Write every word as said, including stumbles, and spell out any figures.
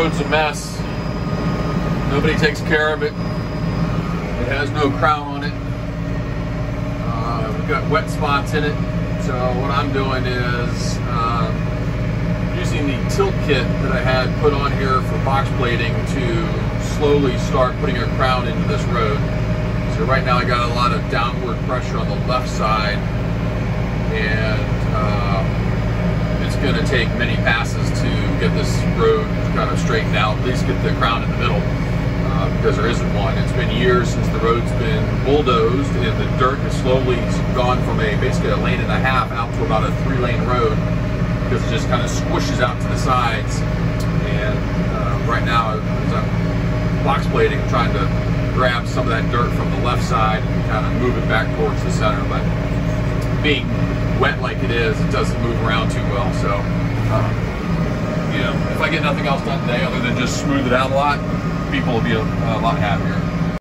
road's a mess. Nobody takes care of it. It has no crown on it. Uh, we've got wet spots in it. So what I'm doing is uh, using the tilt kit that I had put on here for box plating to slowly start putting a crown into this road. So right now I got a lot of downward pressure on the left side, and uh, it's going to take many passes to get this road kind of straightened out, at least get the crown in the middle, uh, because there isn't one. It's been years since the road's been bulldozed, and the dirt has slowly gone from a basically a lane and a half out to about a three lane road, because it just kind of squishes out to the sides. And uh, right now, as I'm box plating, I'm trying to grab some of that dirt from the left side and kind of move it back towards the center, but being wet like it is, it doesn't move around too well. So, um, you know, if I get nothing else done today other than just smooth it out a lot, people will be a, a lot happier.